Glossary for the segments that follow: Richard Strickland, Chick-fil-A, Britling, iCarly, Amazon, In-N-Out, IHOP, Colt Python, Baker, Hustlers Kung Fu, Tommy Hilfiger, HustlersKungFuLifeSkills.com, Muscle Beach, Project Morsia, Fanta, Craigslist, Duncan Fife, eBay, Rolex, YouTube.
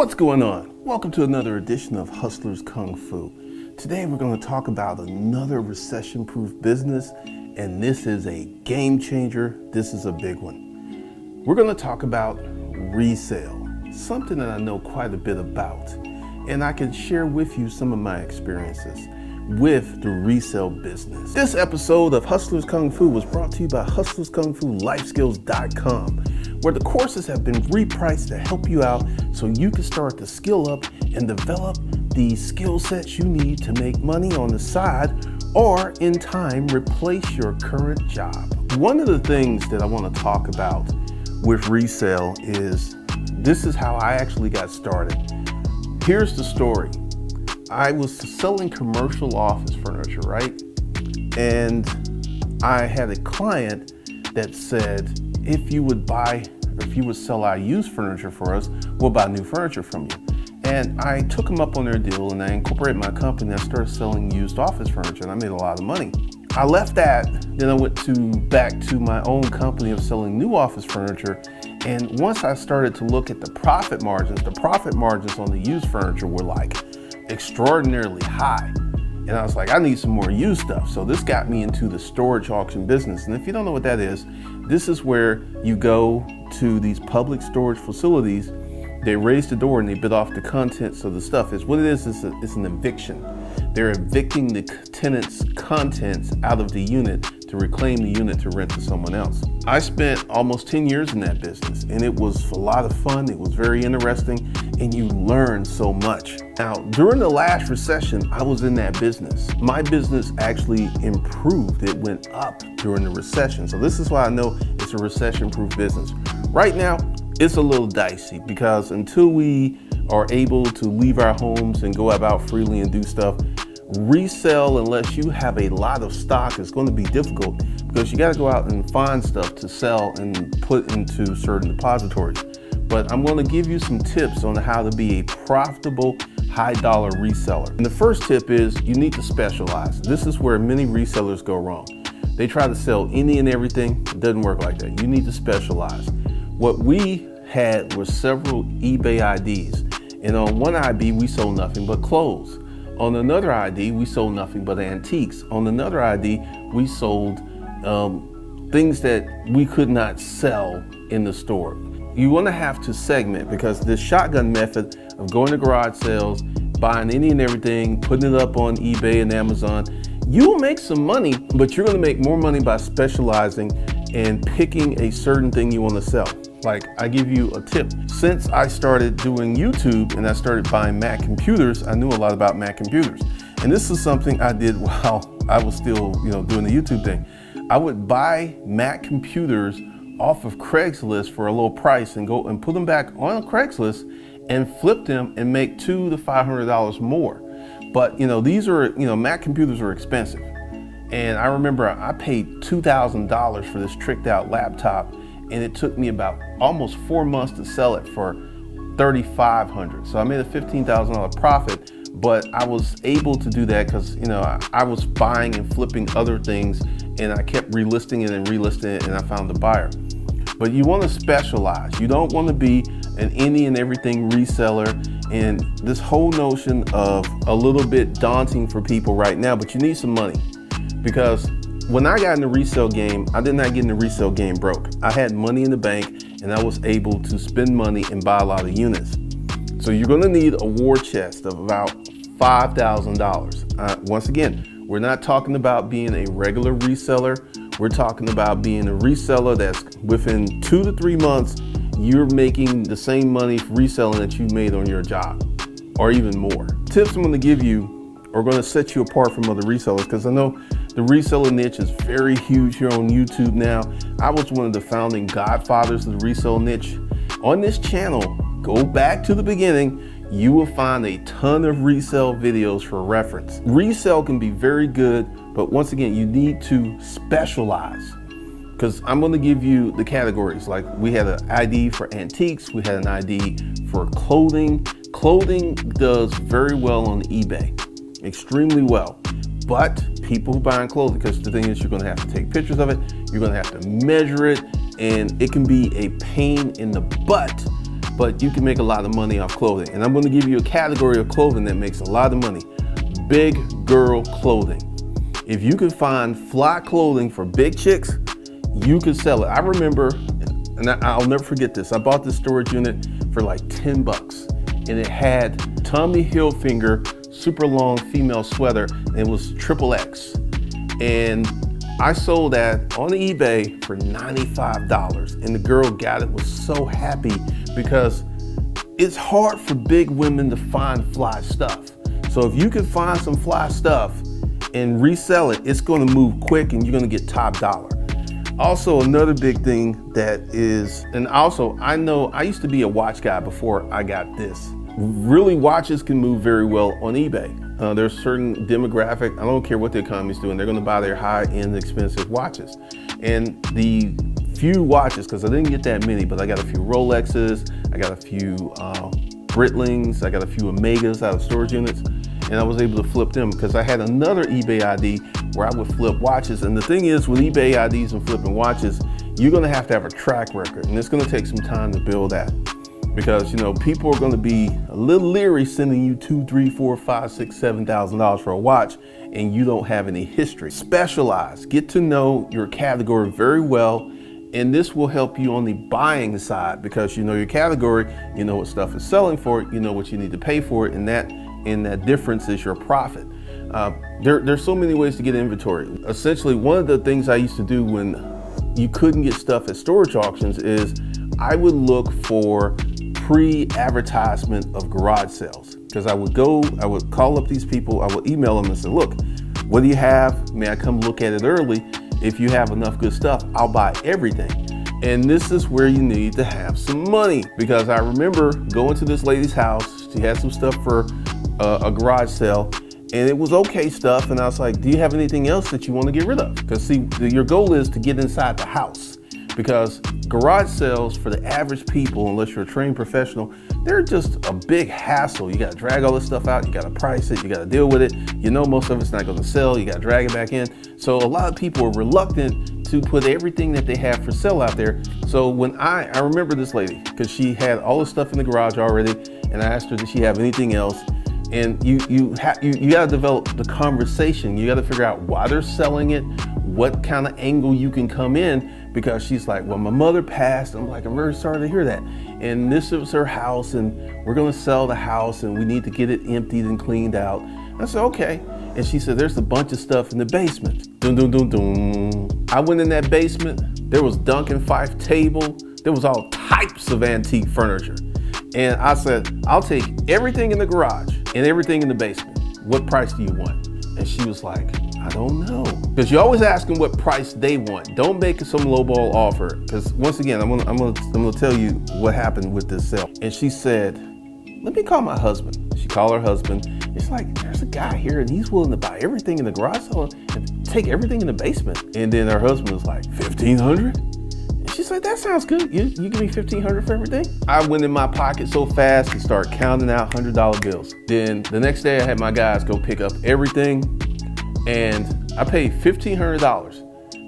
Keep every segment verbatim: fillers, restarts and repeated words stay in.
What's going on? Welcome to another edition of Hustlers Kung Fu. Today we're going to talk about another recession-proof business, and this is a game changer. This is a big one. We're going to talk about resale, something that I know quite a bit about, and I can share with you some of my experiences with the resale business. This episode of Hustlers Kung Fu was brought to you by Hustlers Kung Fu Life Skills dot com, where the courses have been repriced to help you out so you can start to skill up and develop the skill sets you need to make money on the side or in time replace your current job. One of the things that I want to talk about with resale is this is how I actually got started. Here's the story. I was selling commercial office furniture, right? And I had a client that said, if you would buy, if you would sell our used furniture for us, we'll buy new furniture from you. And I took them up on their deal, and I incorporated my company and I started selling used office furniture, and I made a lot of money. I left that, then I went to back to my own company of selling new office furniture. And once I started to look at the profit margins, the profit margins on the used furniture were like extraordinarily high. And I was like, I need some more used stuff. So this got me into the storage auction business. And if you don't know what that is, this is where you go to these public storage facilities, they raise the door and they bid off the contents of the stuff. It's what it is, it's, a, it's an eviction. They're evicting the tenant's contents out of the unit to reclaim the unit to rent to someone else. I spent almost ten years in that business, and it was a lot of fun. It was very interesting, and you learn so much. Now, during the last recession, I was in that business. My business actually improved. It went up during the recession. So this is why I know it's a recession-proof business. Right now, it's a little dicey because until we are able to leave our homes and go about freely and do stuff, resale, unless you have a lot of stock, is going to be difficult because you got to go out and find stuff to sell and put into certain depositories. But I'm going to give you some tips on how to be a profitable high dollar reseller. And the first tip is you need to specialize. This is where many resellers go wrong. They try to sell any and everything. It doesn't work like that. You need to specialize. What we had were several eBay I Ds. And on one I D, we sold nothing but clothes. On another I D, we sold nothing but antiques. On another I D, we sold um, things that we could not sell in the store. You want to have to segment because this shotgun method of going to garage sales, buying any and everything, putting it up on eBay and Amazon, you will make some money, but you're going to make more money by specializing and picking a certain thing you want to sell. Like, I give you a tip. Since I started doing YouTube and I started buying Mac computers, I knew a lot about Mac computers. And this is something I did while I was still, you know, doing the YouTube thing. I would buy Mac computers off of Craigslist for a low price and go and put them back on Craigslist and flip them and make two to five hundred dollars more. But you know, these are, you know, Mac computers are expensive. And I remember I paid two thousand dollars for this tricked out laptop, and it took me about almost four months to sell it for thirty-five hundred dollars. So I made a fifteen thousand dollar profit, but I was able to do that because, you know, I, I was buying and flipping other things, and I kept relisting it and relisting it, and I found the buyer. But you want to specialize. You don't want to be an any and everything reseller. And this whole notion of a little bit daunting for people right now, but you need some money, because when I got in the resale game, I did not get in the resale game broke. I had money in the bank, and I was able to spend money and buy a lot of units. So you're gonna need a war chest of about five thousand dollars. Uh, once again, we're not talking about being a regular reseller. We're talking about being a reseller that's within two to three months, you're making the same money reselling that you made on your job, or even more. Tips I'm gonna give you are gonna set you apart from other resellers, because I know the reseller niche is very huge here on YouTube now. I was one of the founding godfathers of the reseller niche. On this channel, go back to the beginning, you will find a ton of resale videos for reference. Resale can be very good, but once again, you need to specialize, because I'm gonna give you the categories. Like, we had an I D for antiques, we had an I D for clothing. Clothing does very well on eBay, extremely well. But people who buy clothing, because the thing is, you're gonna have to take pictures of it, you're gonna have to measure it, and it can be a pain in the butt. but you can make a lot of money off clothing. And I'm going to give you a category of clothing that makes a lot of money. Big girl clothing. If you can find fly clothing for big chicks, you can sell it. I remember, and I'll never forget this, I bought this storage unit for like ten bucks, and it had Tommy Hilfiger super long female sweater, and it was triple X. And I sold that on eBay for ninety-five dollars, and the girl got it, was so happy, because it's hard for big women to find fly stuff. So if you can find some fly stuff and resell it, it's gonna move quick and you're gonna get top dollar. Also, another big thing that is, and also I know I used to be a watch guy before I got this. Really, watches can move very well on eBay. Uh, there's certain demographic, I don't care what the economy's doing, they're gonna buy their high-end expensive watches. And the few watches, because I didn't get that many, but I got a few Rolexes, I got a few uh, Britlings, I got a few Omegas out of storage units, and I was able to flip them because I had another eBay I D where I would flip watches. And the thing is, with eBay I Ds and flipping watches, you're gonna have to have a track record, and it's gonna take some time to build that. Because, you know, people are going to be a little leery sending you two, three, four, five, six, seven thousand dollars for a watch, and you don't have any history. Specialize. Get to know your category very well, and this will help you on the buying side, because you know your category, you know what stuff is selling for it, you know what you need to pay for it, and that and that difference is your profit. Uh, there, there's so many ways to get inventory. Essentially, one of the things I used to do when you couldn't get stuff at storage auctions is I would look for pre-advertisement of garage sales, because I would go, I would call up these people, I would email them and say, look, what do you have? May I come look at it early? If you have enough good stuff, I'll buy everything. And this is where you need to have some money, because I remember going to this lady's house, she had some stuff for uh, a garage sale, and it was okay stuff, and I was like, do you have anything else that you want to get rid of? Because see, your goal is to get inside the house. Because garage sales for the average people, unless you're a trained professional, they're just a big hassle. You gotta drag all this stuff out, you gotta price it, you gotta deal with it. You know most of it's not gonna sell, you gotta drag it back in. So a lot of people are reluctant to put everything that they have for sale out there. So when I, I remember this lady, because she had all this stuff in the garage already, and I asked her, did she have anything else? And you, you, ha you, you gotta develop the conversation. You gotta figure out why they're selling it, what kind of angle you can come in. Because she's like, well, my mother passed. I'm like, I'm very sorry to hear that. And this is her house, and we're gonna sell the house, and we need to get it emptied and cleaned out. I said, okay. And she said, there's a bunch of stuff in the basement. Dun, dun, dun, dun. I went in that basement, there was Duncan Fife table, there was all types of antique furniture. And I said, I'll take everything in the garage and everything in the basement. What price do you want? And she was like, I don't know. Because you always ask them what price they want. Don't make some lowball offer. Because once again, I'm gonna, I'm gonna, I'm gonna tell you what happened with this sale. And she said, let me call my husband. She called her husband. It's like, there's a guy here and he's willing to buy everything in the garage sale and take everything in the basement. And then her husband was like, fifteen hundred? And she's like, that sounds good. You, you give me fifteen hundred for everything? I went in my pocket so fast and started counting out one hundred dollar bills. Then the next day I had my guys go pick up everything, and I paid fifteen hundred dollars.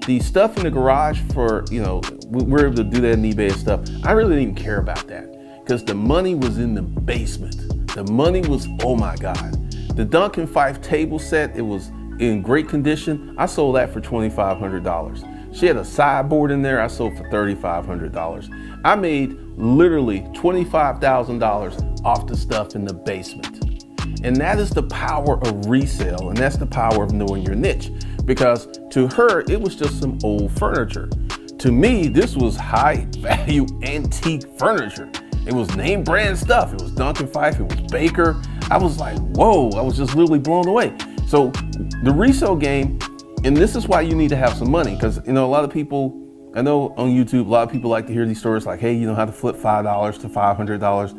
The stuff in the garage for, you know, we're able to do that in eBay and stuff. I really didn't even care about that because the money was in the basement. The money was, oh my God. The Duncan Fife table set, it was in great condition. I sold that for twenty-five hundred dollars. She had a sideboard in there. I sold for thirty-five hundred dollars. I made literally twenty-five thousand dollars off the stuff in the basement. And that is the power of resale, and that's the power of knowing your niche. Because to her, it was just some old furniture. To me, this was high value antique furniture. It was name brand stuff. It was Duncan Fife, it was Baker. I was like, whoa, I was just literally blown away. So the resale game, and this is why you need to have some money, because you know a lot of people, I know on YouTube, a lot of people like to hear these stories like, hey, you know how to flip five dollars to five hundred dollars.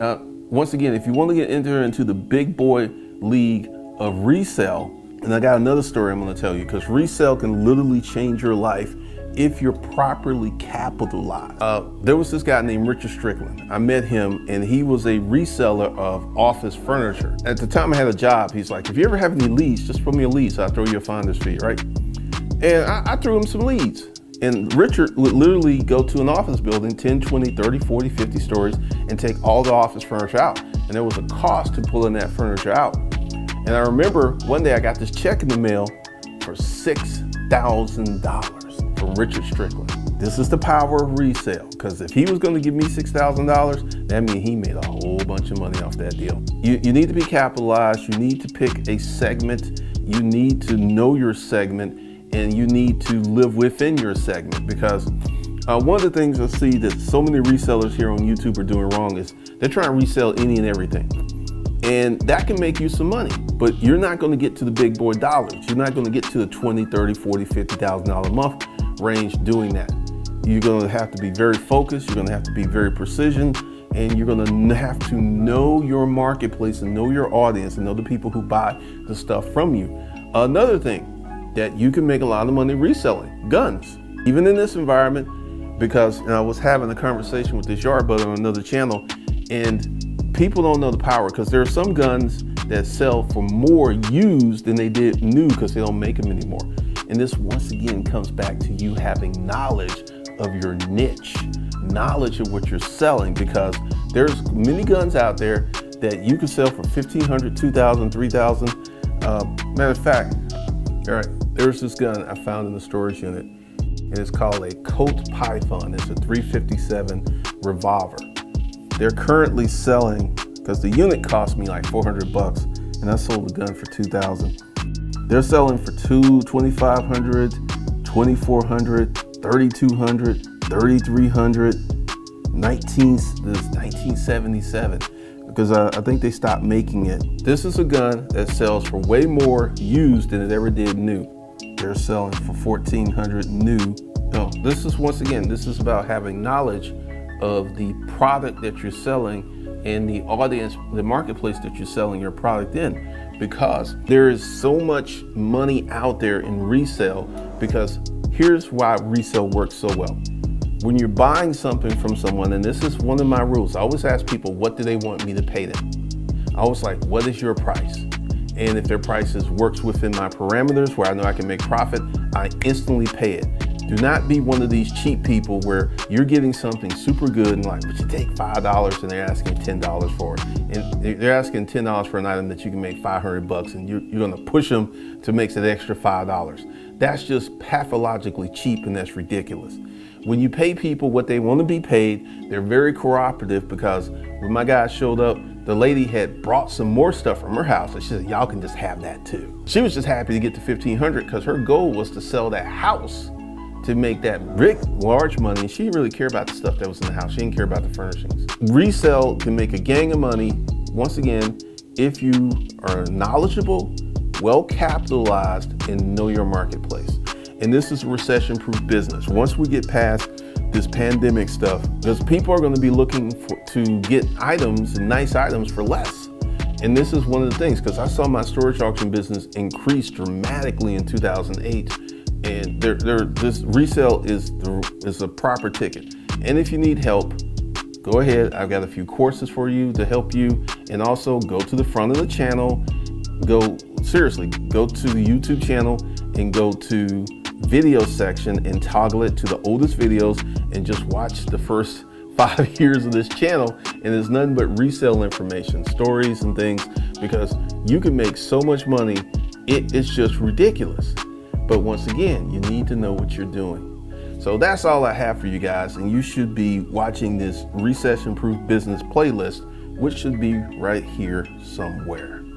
Uh, Once again, if you want to get entered into the big boy league of resale, and I got another story I'm going to tell you, because resale can literally change your life if you're properly capitalized. Uh, there was this guy named Richard Strickland. I met him, and he was a reseller of office furniture. At the time I had a job, he's like, if you ever have any leads, just throw me a lead, so I'll throw you a finder's fee, right? And I, I threw him some leads. And Richard would literally go to an office building, ten, twenty, thirty, forty, fifty stories, and take all the office furniture out. And there was a cost to pulling that furniture out. And I remember one day I got this check in the mail for six thousand dollars from Richard Strickland. This is the power of resale, because if he was going to give me six thousand dollars, that means he made a whole bunch of money off that deal. You, you need to be capitalized. You need to pick a segment. You need to know your segment, and you need to live within your segment, because uh, one of the things I see that so many resellers here on YouTube are doing wrong is they're trying to resell any and everything. And that can make you some money, but you're not going to get to the big boy dollars. You're not going to get to the twenty, thirty, forty, fifty thousand dollars a month range doing that. You're going to have to be very focused. You're going to have to be very precision, and you're going to have to know your marketplace and know your audience and know the people who buy the stuff from you. Another thing that you can make a lot of money reselling, guns, even in this environment, because you know, I was having a conversation with this yard buddy on another channel, and people don't know the power, because there are some guns that sell for more used than they did new because they don't make them anymore. And this once again comes back to you having knowledge of your niche, knowledge of what you're selling, because there's many guns out there that you can sell for fifteen hundred, two thousand, three thousand. Uh, matter of fact, all right, there's this gun I found in the storage unit, and it's called a Colt Python. It's a three fifty-seven revolver. They're currently selling, because the unit cost me like four hundred bucks, and I sold the gun for two thousand. They're selling for two, twenty-five hundred, twenty-four hundred, thirty-two hundred, thirty-three hundred, nineteen, this nineteen seventy-seven, because I, I think they stopped making it. This is a gun that sells for way more used than it ever did new. They're selling for fourteen hundred new. Oh, this is once again, this is about having knowledge of the product that you're selling and the audience, the marketplace that you're selling your product in, because there is so much money out there in resale. Because here's why resale works so well. When you're buying something from someone, and this is one of my rules, I always ask people, what do they want me to pay them? I was like, what is your price? And if their price is, works within my parameters where I know I can make profit, I instantly pay it. Do not be one of these cheap people where you're getting something super good and like, but you take five dollars and they're asking ten dollars for it. And they're asking ten dollars for an item that you can make five hundred bucks, and you're, you're gonna push them to make that extra five dollars. That's just pathologically cheap, and that's ridiculous. When you pay people what they want to be paid, they're very cooperative, because when my guy showed up, the lady had brought some more stuff from her house, and she said, y'all can just have that too. She was just happy to get to fifteen hundred, because her goal was to sell that house to make that big, large money. She didn't really care about the stuff that was in the house. She didn't care about the furnishings. Resell can make a gang of money, once again, if you are knowledgeable, well capitalized, and know your marketplace. And this is a recession-proof business. Once we get past this pandemic stuff, because people are going to be looking for, to get items, nice items, for less. And this is one of the things, because I saw my storage auction business increase dramatically in two thousand eight, and they're, they're, this resale is the, is a proper ticket. And if you need help, go ahead. I've got a few courses for you to help you, and also go to the front of the channel. Go seriously, go to the YouTube channel and go to video section and toggle it to the oldest videos, and just watch the first five years of this channel, and there's nothing but resale information, stories and things, because you can make so much money, it, it's just ridiculous. But once again, you need to know what you're doing. So that's all I have for you guys, and you should be watching this recession-proof business playlist, which should be right here somewhere.